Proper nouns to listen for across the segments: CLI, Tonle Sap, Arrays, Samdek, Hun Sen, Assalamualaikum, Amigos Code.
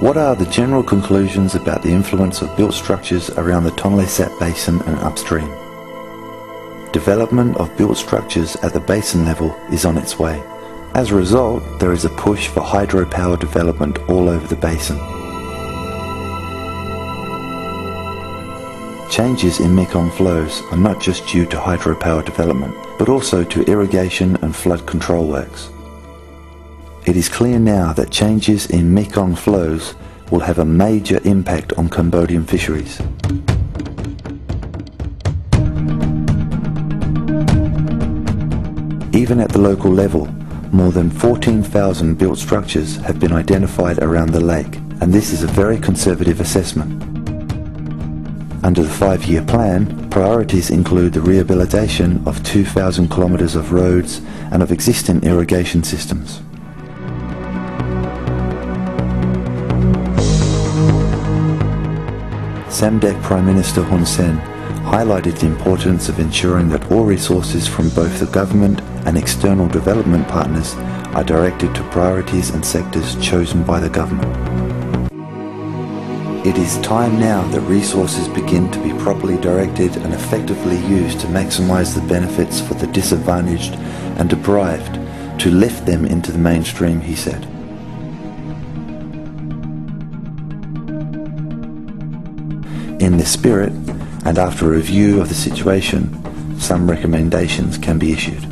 What are the general conclusions about the influence of built structures around the Tonle Sap basin and upstream? Development of built structures at the basin level is on its way. As a result, there is a push for hydropower development all over the basin. Changes in Mekong flows are not just due to hydropower development, but also to irrigation and flood control works. It is clear now that changes in Mekong flows will have a major impact on Cambodian fisheries. Even at the local level, more than 14,000 built structures have been identified around the lake, and this is a very conservative assessment. Under the 5-year plan, priorities include the rehabilitation of 2,000 kilometres of roads and of existing irrigation systems. Samdek Prime Minister Hun Sen highlighted the importance of ensuring that all resources from both the government and external development partners are directed to priorities and sectors chosen by the government. It is time now that resources begin to be properly directed and effectively used to maximise the benefits for the disadvantaged and deprived, to lift them into the mainstream, he said. In this spirit, and after a review of the situation, some recommendations can be issued.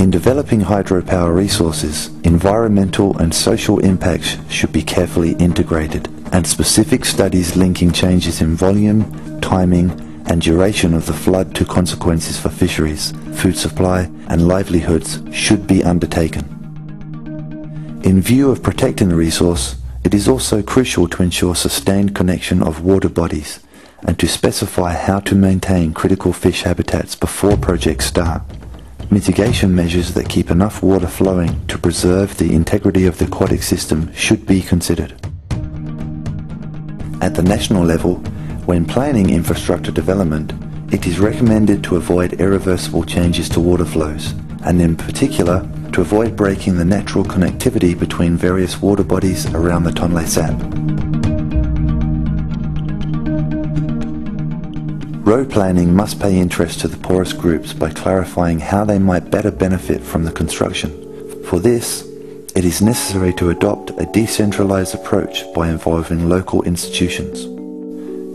In developing hydropower resources, environmental and social impacts should be carefully integrated, and specific studies linking changes in volume, timing, and duration of the flood to consequences for fisheries, food supply, and livelihoods should be undertaken. In view of protecting the resource, it is also crucial to ensure sustained connection of water bodies and to specify how to maintain critical fish habitats before projects start. Mitigation measures that keep enough water flowing to preserve the integrity of the aquatic system should be considered. At the national level, when planning infrastructure development, it is recommended to avoid irreversible changes to water flows, and in particular, to avoid breaking the natural connectivity between various water bodies around the Tonle Sap. Road planning must pay interest to the poorest groups by clarifying how they might better benefit from the construction. For this, it is necessary to adopt a decentralized approach by involving local institutions.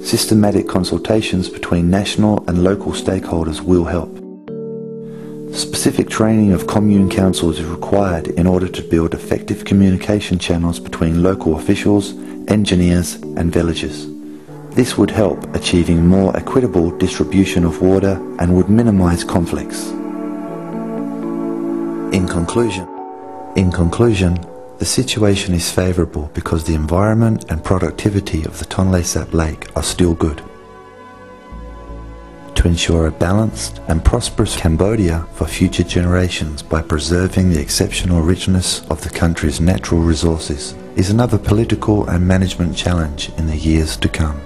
Systematic consultations between national and local stakeholders will help. Specific training of commune councils is required in order to build effective communication channels between local officials, engineers and villagers. This would help achieving more equitable distribution of water and would minimise conflicts. In conclusion, the situation is favourable because the environment and productivity of the Tonle Sap lake are still good. To ensure a balanced and prosperous Cambodia for future generations by preserving the exceptional richness of the country's natural resources is another political and management challenge in the years to come.